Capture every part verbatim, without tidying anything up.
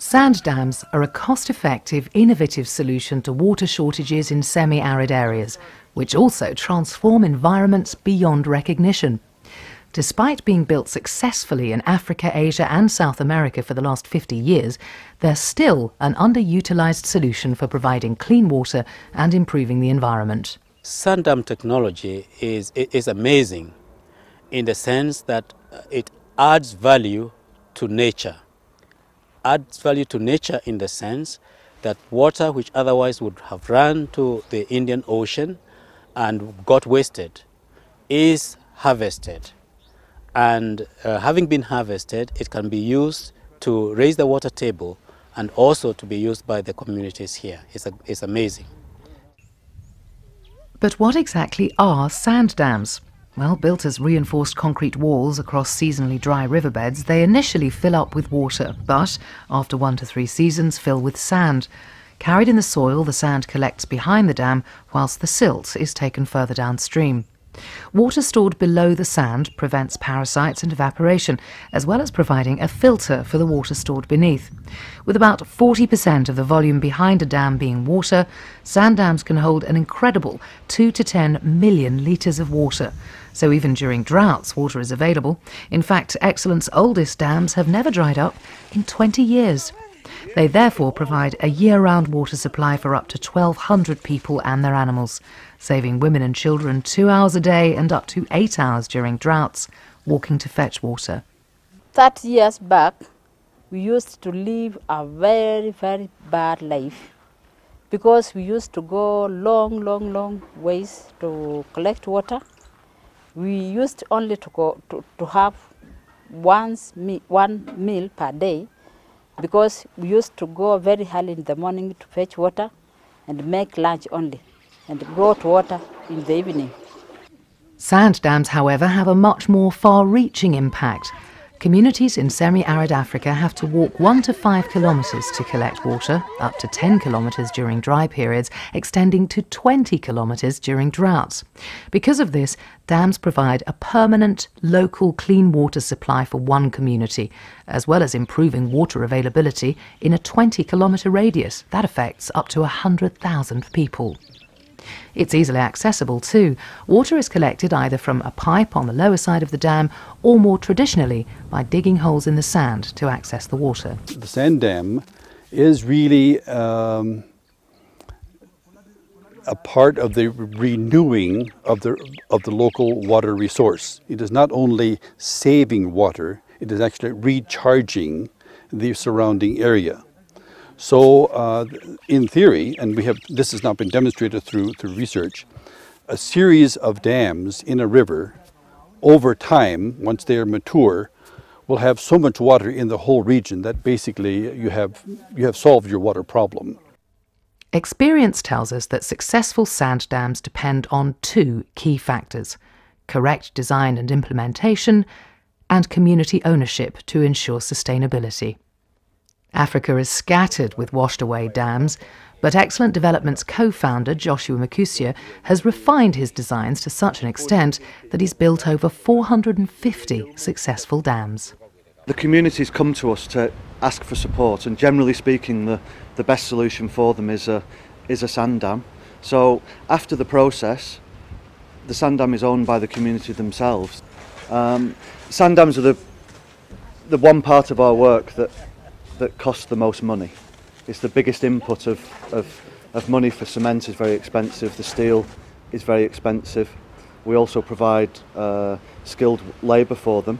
Sand dams are a cost-effective, innovative solution to water shortages in semi-arid areas, which also transform environments beyond recognition. Despite being built successfully in Africa, Asia and South America for the last fifty years, they're still an underutilized solution for providing clean water and improving the environment. Sand dam technology is, is amazing in the sense that it adds value to nature. Adds value to nature in the sense that water which otherwise would have run to the Indian Ocean and got wasted is harvested. And uh, having been harvested, it can be used to raise the water table and also to be used by the communities here. It's, a, it's amazing. But what exactly are sand dams? Well, built as reinforced concrete walls across seasonally dry riverbeds, they initially fill up with water, but after one to three seasons fill with sand. Carried in the soil, the sand collects behind the dam, whilst the silt is taken further downstream. Water stored below the sand prevents parasites and evaporation, as well as providing a filter for the water stored beneath. With about forty percent of the volume behind a dam being water, sand dams can hold an incredible two to ten million litres of water. So even during droughts, water is available. In fact, Excellent's oldest dams have never dried up in twenty years. They therefore provide a year-round water supply for up to twelve hundred people and their animals, saving women and children two hours a day and up to eight hours during droughts, walking to fetch water. thirty years back, we used to live a very, very bad life because we used to go long, long, long ways to collect water. We used only to go to, to have once me, one meal per day because we used to go very early in the morning to fetch water and make lunch only and go to water in the evening. Sand dams, however, have a much more far-reaching impact. Communities in semi-arid Africa have to walk one to five kilometres to collect water, up to ten kilometres during dry periods, extending to twenty kilometres during droughts. Because of this, dams provide a permanent, local clean water supply for one community, as well as improving water availability in a twenty kilometre radius. That affects up to one hundred thousand people. It's easily accessible too. Water is collected either from a pipe on the lower side of the dam or more traditionally by digging holes in the sand to access the water. The sand dam is really um, a part of the renewing of the, of the local water resource. It is not only saving water, it is actually recharging the surrounding area. So, uh, in theory, and we have this has now been demonstrated through through research, a series of dams in a river, over time, once they are mature, will have so much water in the whole region that basically you have you have solved your water problem. Experience tells us that successful sand dams depend on two key factors: correct design and implementation, and community ownership to ensure sustainability. Africa is scattered with washed-away dams, but Excellent Development's co-founder, Joshua Makusia, has refined his designs to such an extent that he's built over four hundred fifty successful dams. The communities come to us to ask for support, and generally speaking, the, the best solution for them is a, is a sand dam. So after the process, the sand dam is owned by the community themselves. Um, sand dams are the, the one part of our work that that costs the most money. It's the biggest input of, of, of money, for cement is very expensive, the steel is very expensive. We also provide uh, skilled labour for them.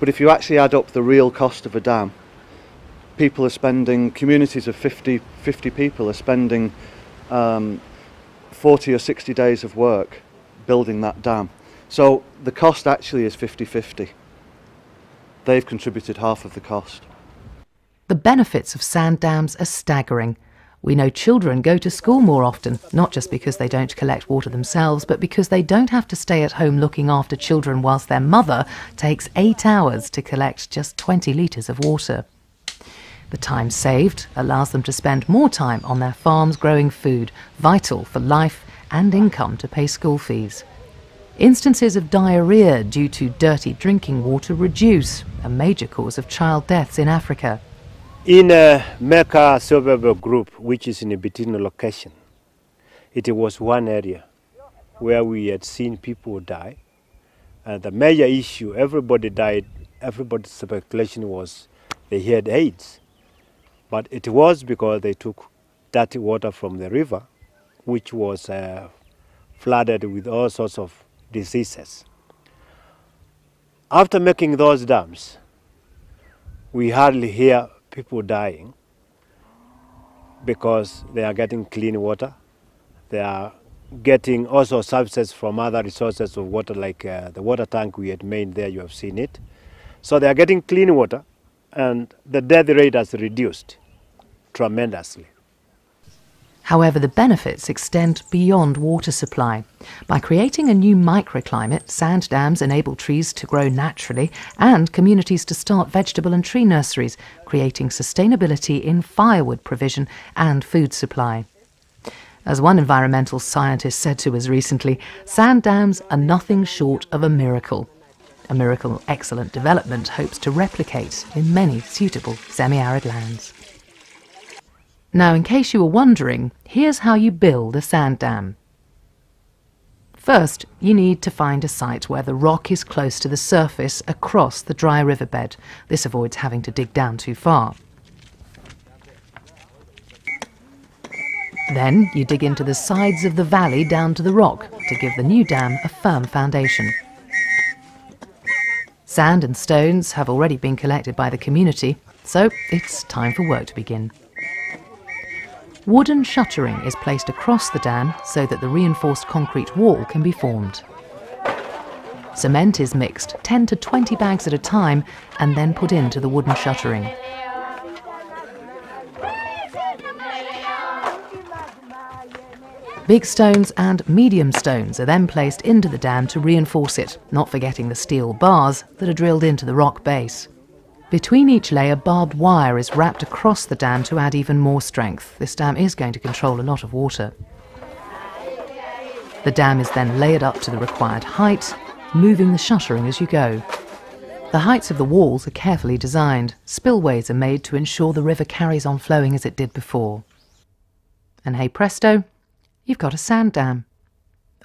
But if you actually add up the real cost of a dam, people are spending, communities of fifty, fifty people are spending um, forty or sixty days of work building that dam. So the cost actually is fifty fifty. They've contributed half of the cost. The benefits of sand dams are staggering. We know children go to school more often, not just because they don't collect water themselves, but because they don't have to stay at home looking after children whilst their mother takes eight hours to collect just twenty litres of water. The time saved allows them to spend more time on their farms growing food, vital for life and income to pay school fees. Instances of diarrhoea due to dirty drinking water reduce, a major cause of child deaths in Africa. In uh, Mecca Survival Group, which is in a Bitino location, it was one area where we had seen people die. And the major issue, everybody died, everybody's speculation was they had AIDS. But it was because they took dirty water from the river, which was uh, flooded with all sorts of diseases. After making those dams, we hardly hear people dying because they are getting clean water. They are getting also services from other resources of water, like uh, the water tank we had made there, you have seen it. So they are getting clean water, and the death rate has reduced tremendously. However, the benefits extend beyond water supply. By creating a new microclimate, sand dams enable trees to grow naturally and communities to start vegetable and tree nurseries, creating sustainability in firewood provision and food supply. As one environmental scientist said to us recently, sand dams are nothing short of a miracle. A miracle Excellent Development hopes to replicate in many suitable semi-arid lands. Now, in case you were wondering, here's how you build a sand dam. First, you need to find a site where the rock is close to the surface across the dry riverbed. This avoids having to dig down too far. Then you dig into the sides of the valley down to the rock to give the new dam a firm foundation. Sand and stones have already been collected by the community, so it's time for work to begin. Wooden shuttering is placed across the dam so that the reinforced concrete wall can be formed. Cement is mixed ten to twenty bags at a time and then put into the wooden shuttering. Big stones and medium stones are then placed into the dam to reinforce it, not forgetting the steel bars that are drilled into the rock base. Between each layer, barbed wire is wrapped across the dam to add even more strength. This dam is going to control a lot of water. The dam is then layered up to the required height, moving the shuttering as you go. The heights of the walls are carefully designed. Spillways are made to ensure the river carries on flowing as it did before. And hey presto, you've got a sand dam.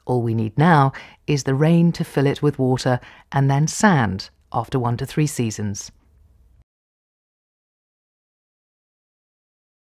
All we need now is the rain to fill it with water and then sand after one to three seasons.